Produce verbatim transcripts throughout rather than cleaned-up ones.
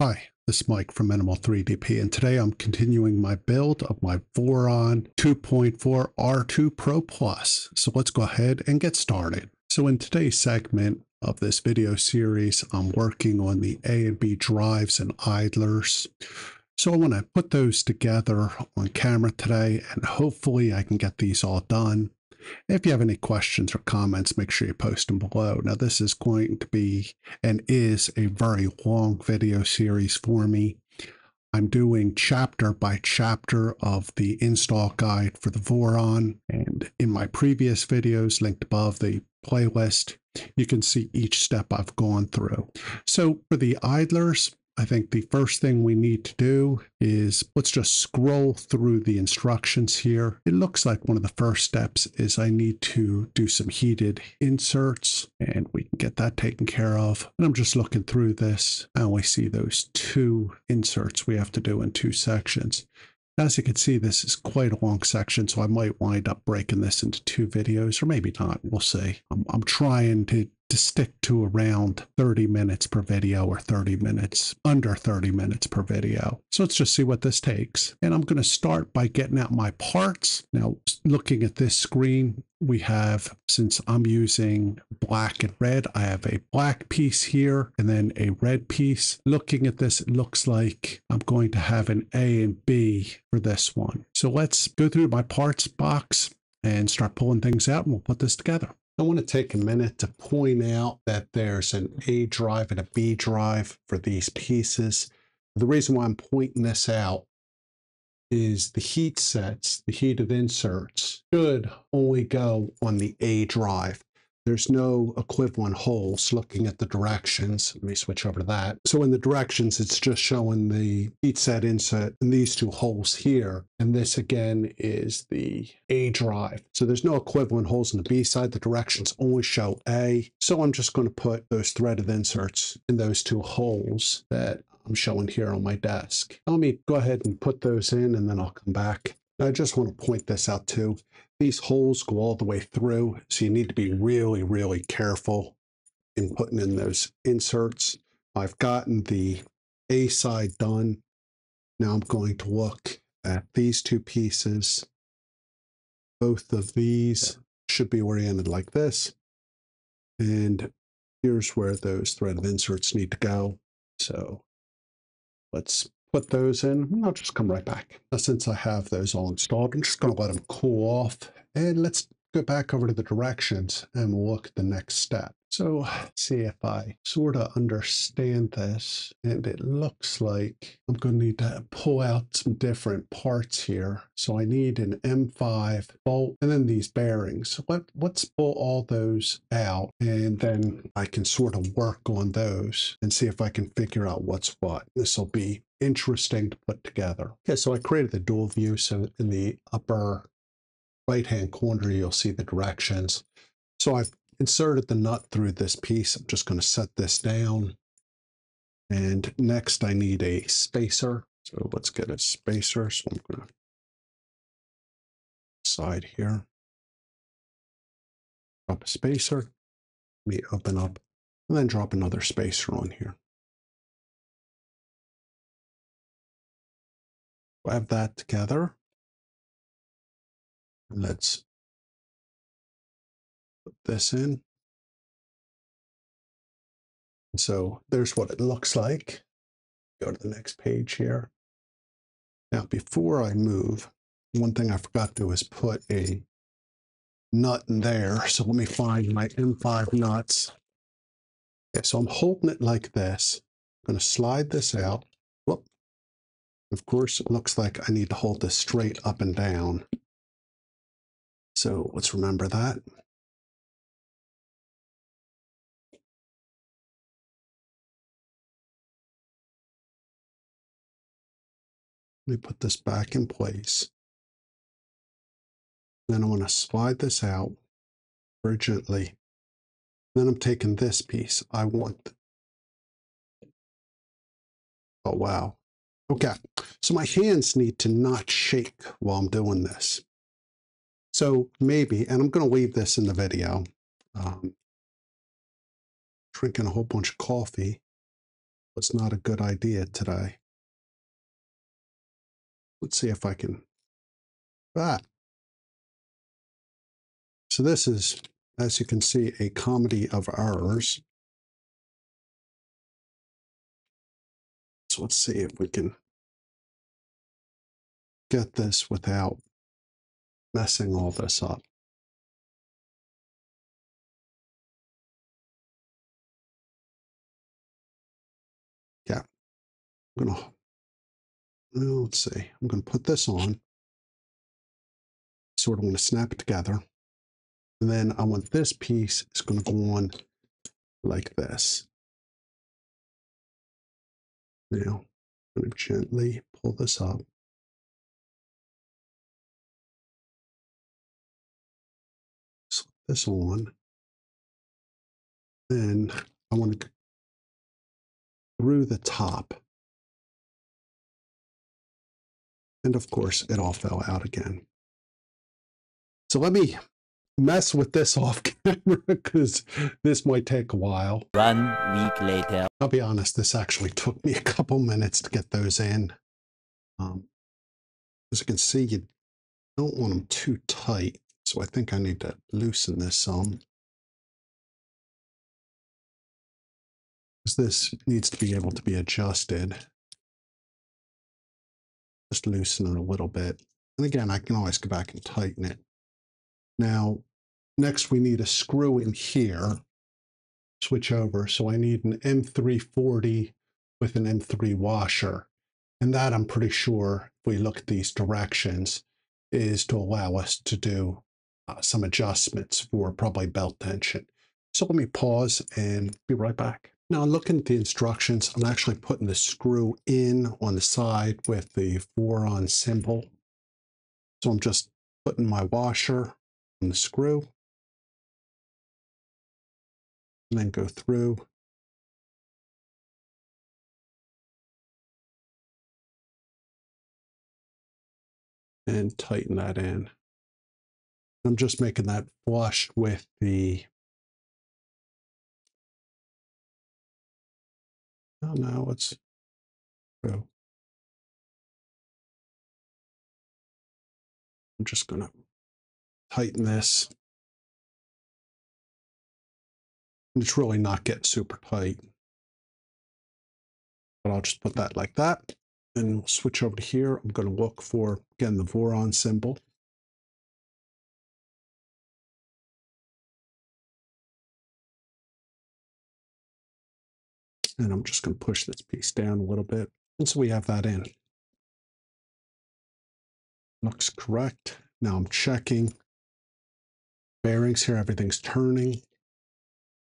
Hi, this is Mike from Minimal three D P, and today I'm continuing my build of my Voron two point four R two Pro Plus. So let's go ahead and get started. So in today's segment of this video series, I'm working on the A and B drives and idlers. So I want to put those together on camera today, and hopefully I can get these all done. If you have any questions or comments, make sure you post them below. Now, this is going to be and is a very long video series for me. I'm doing chapter by chapter of the install guide for the Voron. And in my previous videos, linked above the playlist, you can see each step I've gone through. So for the idlers, I think the first thing we need to do is let's just scroll through the instructions here. It looks like one of the first steps is I need to do some heated inserts, and we can get that taken care of. And I'm just looking through this. I only see those two inserts we have to do in two sections. As you can see, this is quite a long section, so I might wind up breaking this into two videos, or maybe not. We'll see. I'm, I'm trying to to stick to around thirty minutes per video, or thirty minutes, under thirty minutes per video. So let's just see what this takes. And I'm going to start by getting out my parts. Now, looking at this screen, we have, since I'm using black and red, I have a black piece here and then a red piece. Looking at this, it looks like I'm going to have an A and B for this one. So let's go through my parts box and start pulling things out, and we'll put this together. I want to take a minute to point out that there's an A drive and a B drive for these pieces. The reason why I'm pointing this out is the heat sets, the heated inserts, should only go on the A drive. There's no equivalent holes. Looking at the directions, let me switch over to that. So in the directions, it's just showing the heat set insert and these two holes here. And this again is the A drive. So there's no equivalent holes in the B side. The directions only show A. So I'm just going to put those threaded inserts in those two holes that I'm showing here on my desk. Let me go ahead and put those in, and then I'll come back. I just want to point this out too. These holes go all the way through, so you need to be really, really careful in putting in those inserts. I've gotten the A side done. Now I'm going to look at these two pieces. Both of these should be oriented like this. And here's where those threaded inserts need to go. So let's put those in, and I'll just come right back. Now, since I have those all installed, I'm just going to let them cool off, and let's go back over to the directions and we'll look at the next step. So see if I sort of understand this, and it looks like I'm going to need to pull out some different parts here. So I need an M five bolt and then these bearings. So let, let's pull all those out, and then I can sort of work on those and see if I can figure out what's what. This will be interesting to put together. Okay, so I created the dual view, so in the upper right hand corner you'll see the directions. So I've inserted the nut through this piece. I'm just going to set this down, and next I need a spacer. So let's get a spacer. So I'm going to side here, drop a spacer, let me open up, and then drop another spacer on here. Have that together. Let's put this in. So there's what it looks like. Go to the next page here. Now, before I move, one thing I forgot to do is put a nut in there. So let me find my M five nuts. Okay, so I'm holding it like this. I'm going to slide this out. Of course, it looks like I need to hold this straight up and down. So let's remember that. Let me put this back in place. Then I want to slide this out very gently. Then I'm taking this piece. I want. Oh, wow. Okay, so my hands need to not shake while I'm doing this. So maybe, and I'm going to leave this in the video, um, drinking a whole bunch of coffee. was not a good idea today. Let's see if I can. Ah. So this is, as you can see, a comedy of errors. So let's see if we can get this without messing all this up. Yeah, I'm gonna, let's see, I'm gonna put this on. Sort of want to snap it together. And then I want this piece is going to go on like this. Now, I'm going to gently pull this up. Slip this on. Then I want to go through the top. And of course, it all fell out again. So let me mess with this off camera because this might take a while. One week later. I'll be honest, this actually took me a couple minutes to get those in. Um, as you can see, you don't want them too tight. So I think I need to loosen this some. Because this needs to be able to be adjusted. Just loosen it a little bit. And again, I can always go back and tighten it. Now, next we need a screw in here, switch over. So I need an M three forty with an M three washer. And that I'm pretty sure, if we look at these directions, is to allow us to do uh, some adjustments for probably belt tension. So let me pause and be right back. Now looking at the instructions, I'm actually putting the screw in on the side with the Voron symbol. So I'm just putting my washer on the screw, and then go through. And tighten that in. I'm just making that flush with the, oh no, it's true. I'm just gonna tighten this. It's really not getting super tight. But I'll just put that like that. And we'll switch over to here. I'm going to look for, again, the Voron symbol. And I'm just going to push this piece down a little bit. And so we have that in. Looks correct. Now I'm checking bearings here. Everything's turning.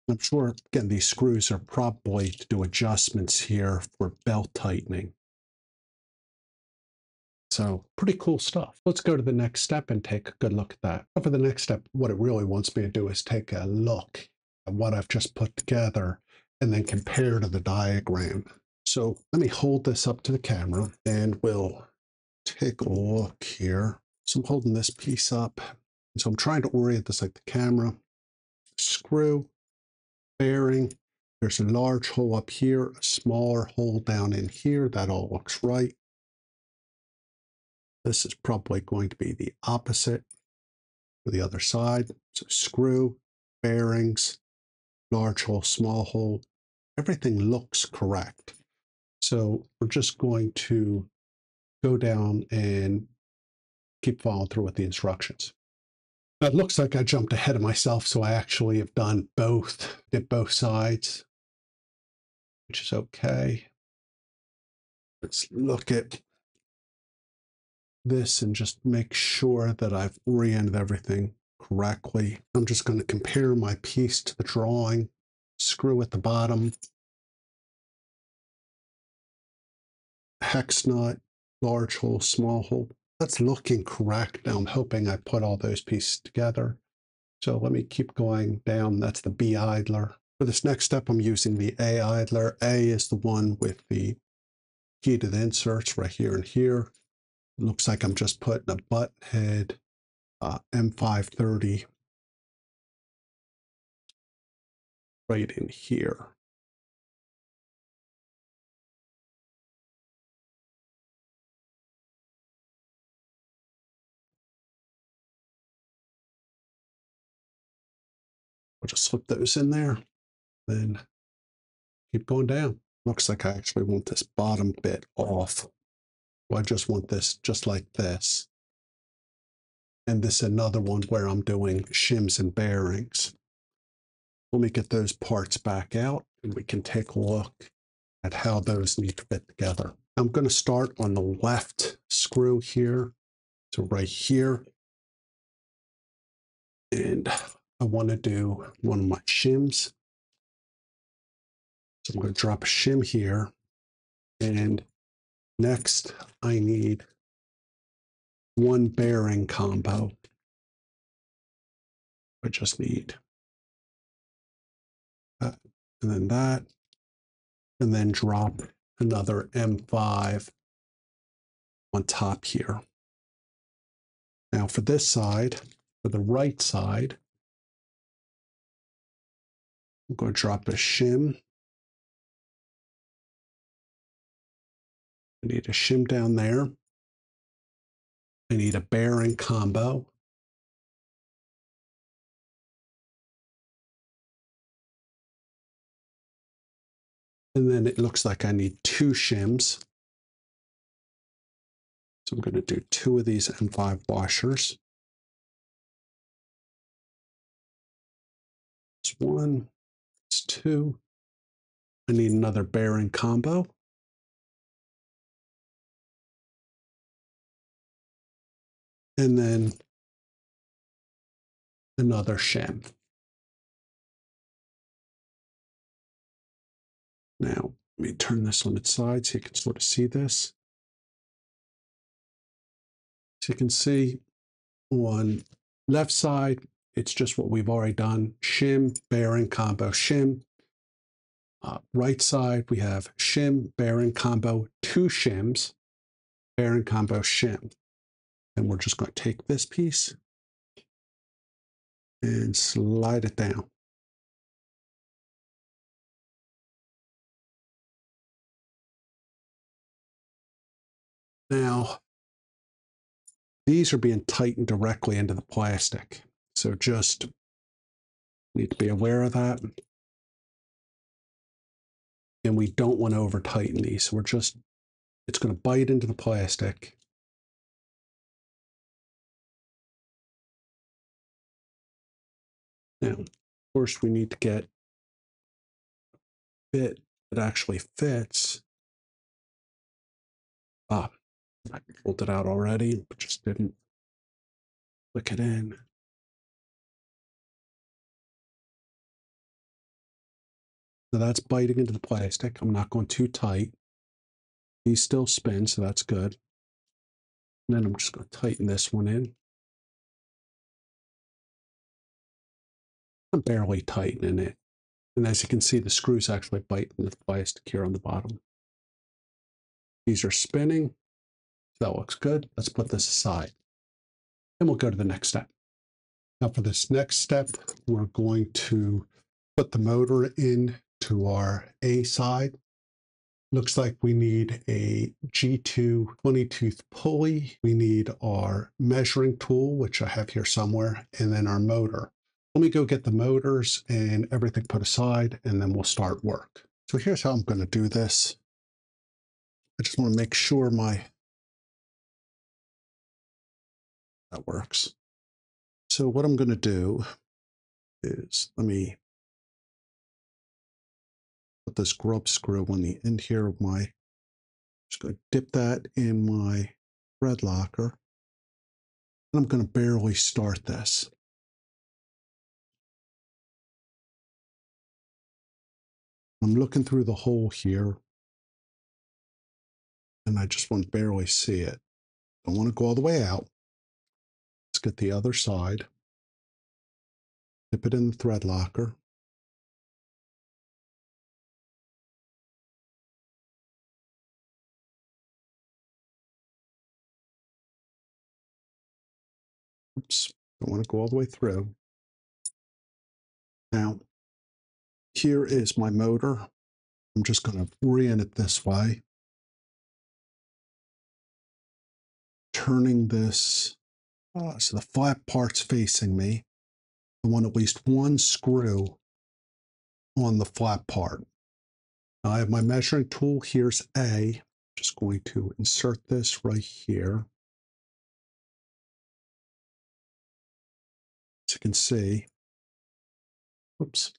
I'm sure, again, these screws are probably to do adjustments here for belt tightening. So pretty cool stuff. Let's go to the next step and take a good look at that. But for the next step, what it really wants me to do is take a look at what I've just put together and then compare to the diagram. So let me hold this up to the camera and we'll take a look here. So I'm holding this piece up. And so I'm trying to orient this like the camera, screw, bearing. There's a large hole up here, a smaller hole down in here. That all looks right. This is probably going to be the opposite for the other side. So screw, bearings, large hole, small hole. Everything looks correct. So we're just going to go down and keep following through with the instructions. Now it looks like I jumped ahead of myself, so I actually have done both, did both sides, which is okay. Let's look at this and just make sure that I've oriented everything correctly. I'm just going to compare my piece to the drawing, screw at the bottom, hex nut, large hole, small hole. That's looking correct. Now I'm hoping I put all those pieces together. So let me keep going down. That's the B idler. For this next step, I'm using the A idler. A is the one with the heated inserts right here and here. It looks like I'm just putting a button head uh, M five thirty right in here. We'll just slip those in there, then keep going down. Looks like I actually want this bottom bit off. Well, I just want this just like this. And this is another one where I'm doing shims and bearings. Let me get those parts back out and we can take a look at how those need to fit together. I'm going to start on the left screw here. So right here. And I want to do one of my shims. So I'm going to drop a shim here. And next I need one bearing combo. I just need that, and then that, and then drop another M five on top here. Now for this side, for the right side, I'm going to drop a shim. I need a shim down there. I need a bearing combo. And then it looks like I need two shims. So I'm going to do two of these M five washers. It's one, it's two. I need another bearing combo. And then another shim. Now, let me turn this on its side so you can sort of see this. So you can see on left side, it's just what we've already done. Shim, bearing, combo, shim. Uh, right side, we have shim, bearing, combo, two shims, bearing, combo, shim. And we're just going to take this piece and slide it down. Now, these are being tightened directly into the plastic. So just need to be aware of that. And we don't want to over tighten these. So we're just, it's going to bite into the plastic. Now, of course, we need to get a bit that actually fits. Ah, I pulled it out already, but just didn't click it in. So that's biting into the plastic. I'm not going too tight. These still spin, so that's good. And then I'm just going to tighten this one in. I'm barely tightening it. And as you can see, the screws actually bite into the plastic here on the bottom. These are spinning. That looks good. Let's put this aside. And we'll go to the next step. Now for this next step, we're going to put the motor in to our A side. Looks like we need a G two twenty tooth pulley. We need our measuring tool, which I have here somewhere, and then our motor. Let me go get the motors and everything put aside, and then we'll start work. So here's how I'm going to do this. I just want to make sure my... that works. So what I'm going to do is, let me put this grub screw on the end here of my... just going to dip that in my thread locker. And I'm going to barely start this. I'm looking through the hole here, and I just want to barely see it. I don't want to go all the way out. Let's get the other side. Dip it in the thread locker. Oops, don't want to go all the way through. Now, here is my motor. I'm just going to orient it this way. Turning this, oh, so the flat part's facing me. I want at least one screw on the flat part. Now I have my measuring tool. Here's A. I'm just going to insert this right here. As you can see, oops,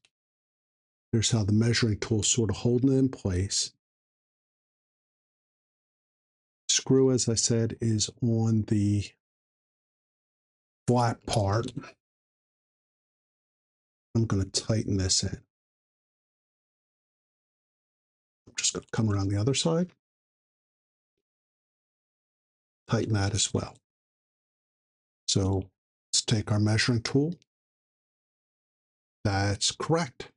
here's how the measuring tool is sort of holding it in place. Screw, as I said, is on the flat part. I'm going to tighten this in. I'm just going to come around the other side. Tighten that as well. So let's take our measuring tool. That's correct.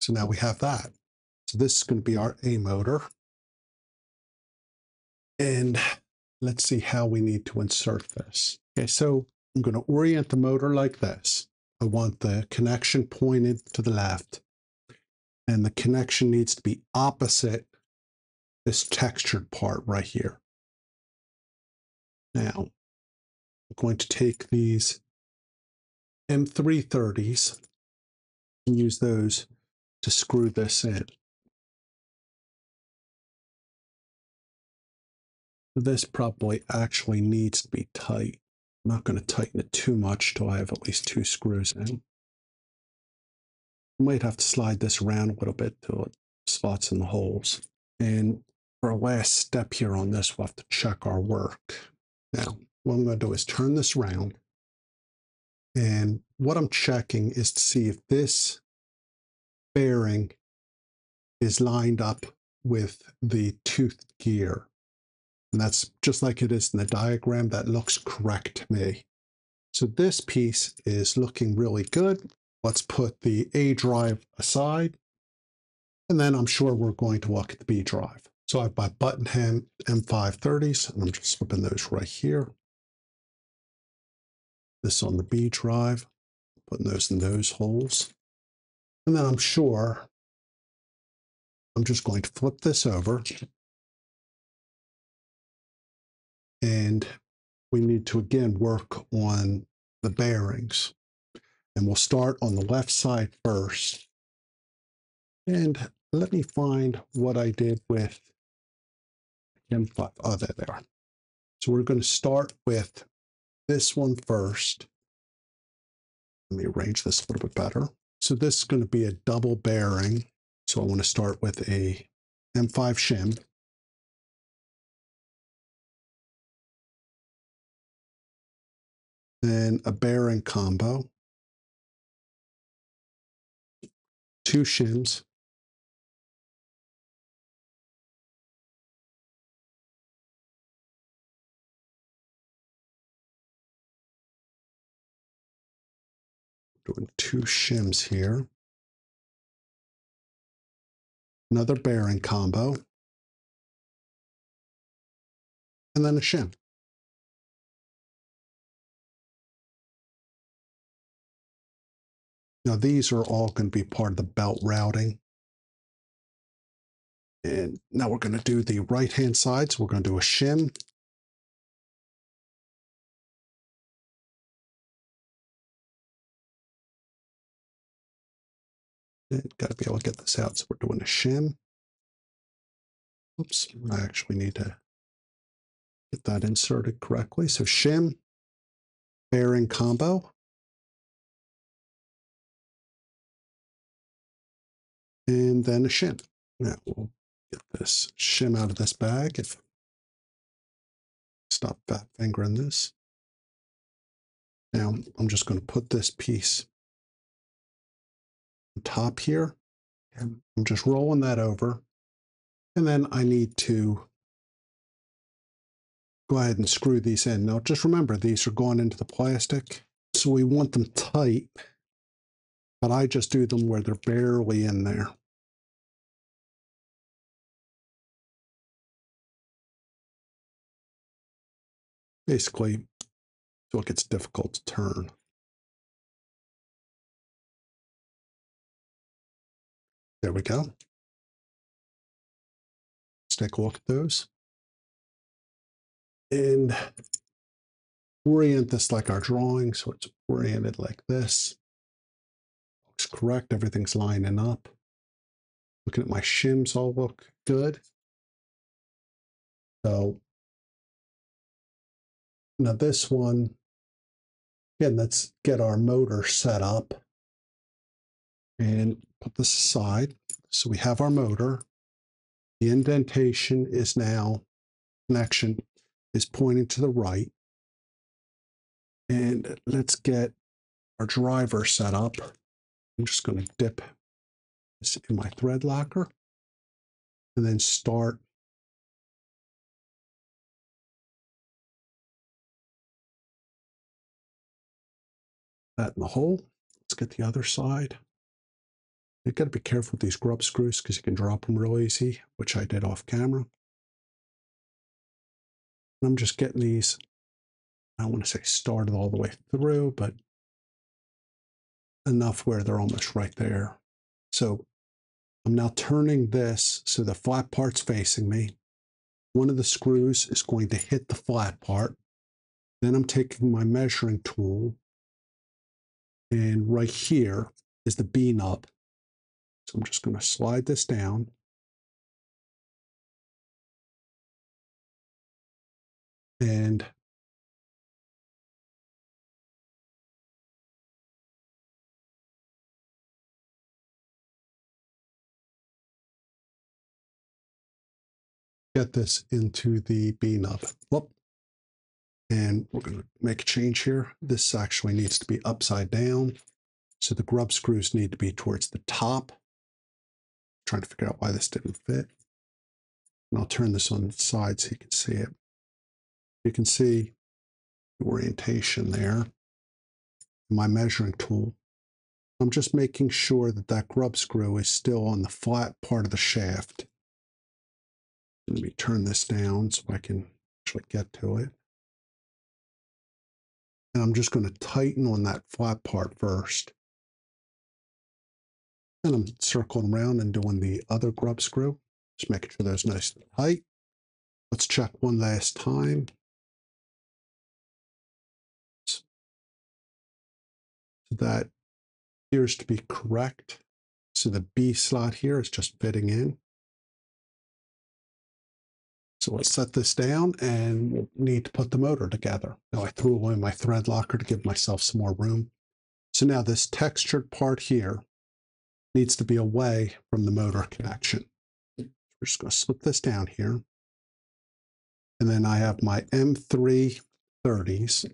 So now we have that. So this is going to be our A motor. And let's see how we need to insert this. Okay, so I'm going to orient the motor like this. I want the connection pointed to the left, and the connection needs to be opposite this textured part right here. Now, I'm going to take these M three thirties and use those to screw this in. This probably actually needs to be tight. I'm not going to tighten it too much till I have at least two screws in. I might have to slide this around a little bit till it slots in the holes. And for our last step here on this, we'll have to check our work. Now, what I'm going to do is turn this around. And what I'm checking is to see if this bearing is lined up with the toothed gear. And that's just like it is in the diagram. That looks correct to me. So this piece is looking really good. Let's put the A drive aside. And then I'm sure we're going to look at the B drive. So I have my button hem M five thirties, and I'm just slipping those right here. This on the B drive, putting those in those holes. And then I'm sure I'm just going to flip this over. And we need to, again, work on the bearings. And we'll start on the left side first. And let me find what I did with M five. Oh, there they are. So we're going to start with this one first. Let me arrange this a little bit better. So this is going to be a double bearing. So I want to start with a M five shim. Then a bearing combo, two shims, doing two shims here, another bearing combo, and then a shim. Now, these are all going to be part of the belt routing. And now we're going to do the right-hand side. So we're going to do a shim. And got to be able to get this out. So we're doing a shim. Oops, I actually need to get that inserted correctly. So shim, bearing combo. And then a shim. Now we'll get this shim out of this bag. If stop fat fingering this. Now I'm just going to put this piece on top here. And I'm just rolling that over. And then I need to go ahead and screw these in. Now just remember, these are going into the plastic. So we want them tight. But I just do them where they're barely in there. Basically, so it gets difficult to turn. There we go. Let's take a look at those. And orient this like our drawing, so it's oriented like this. looks correct. Everything's lining up. Looking at my shims, all look good. So now this one, again, let's get our motor set up and put this aside. So we have our motor. The indentation is now, connection is pointing to the right. And let's get our driver set up. I'm just going to dip this in my thread locker and then start that in the hole. Let's get the other side. You've got to be careful with these grub screws because you can drop them real easy, which I did off camera. And I'm just getting these, I don't want to say started all the way through, but enough where they're almost right there. So I'm now turning this so the flat part's facing me. One of the screws is going to hit the flat part. Then I'm taking my measuring tool, and right here is the B nub. So I'm just going to slide this down. And get this into the B nub. Whoop. And we're going to make a change here. This actually needs to be upside down. So the grub screws need to be towards the top. Trying to figure out why this didn't fit. And I'll turn this on the side so you can see it. You can see the orientation there. My measuring tool. I'm just making sure that that grub screw is still on the flat part of the shaft. Let me turn this down so I can actually get to it. And I'm just going to tighten on that flat part first. And I'm circling around and doing the other grub screw. Just making sure that's nice and tight. Let's check one last time. So that appears to be correct. So the B slot here is just fitting in. So let's set this down and we'll need to put the motor together. Now I threw away my thread locker to give myself some more room. So now this textured part here needs to be away from the motor connection. We're just going to slip this down here. And then I have my M three thirties.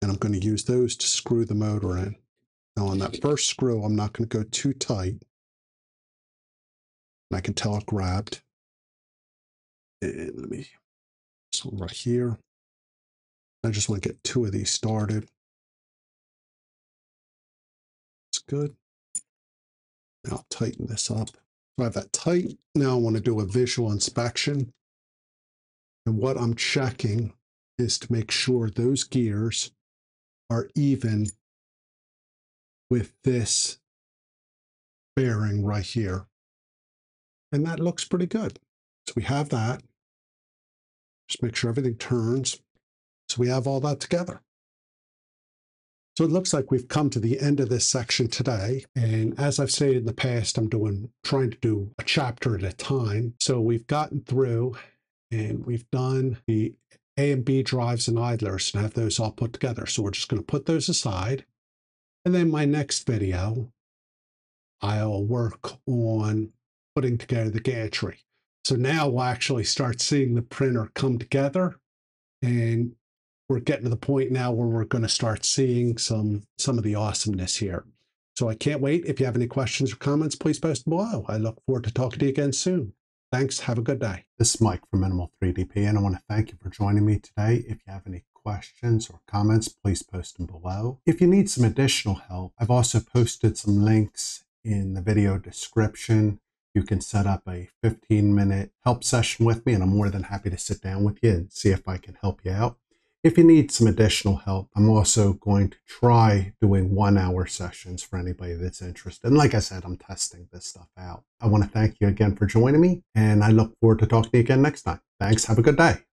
And I'm going to use those to screw the motor in. Now on that first screw, I'm not going to go too tight. And I can tell it grabbed. And let me, this one right here. I just want to get two of these started. Good. Now I'll tighten this up. So I have that tight. Now I want to do a visual inspection. And what I'm checking is to make sure those gears are even with this bearing right here. And that looks pretty good. So we have that. Just make sure everything turns. So we have all that together. So it looks like we've come to the end of this section today. And as I've stated in the past, I'm doing trying to do a chapter at a time. So we've gotten through and we've done the A and B drives and idlers and have those all put together. So we're just going to put those aside. And then my next video, I'll work on putting together the gantry. So now we'll actually start seeing the printer come together, and we're getting to the point now where we're going to start seeing some, some of the awesomeness here. So I can't wait. If you have any questions or comments, please post them below. I look forward to talking to you again soon. Thanks. Have a good day. This is Mike from Minimal three D P, and I want to thank you for joining me today. If you have any questions or comments, please post them below. If you need some additional help, I've also posted some links in the video description. You can set up a fifteen minute help session with me, and I'm more than happy to sit down with you and see if I can help you out. If you need some additional help, I'm also going to try doing one hour sessions for anybody that's interested. And like I said, I'm testing this stuff out. I want to thank you again for joining me, and I look forward to talking to you again next time. Thanks. Have a good day.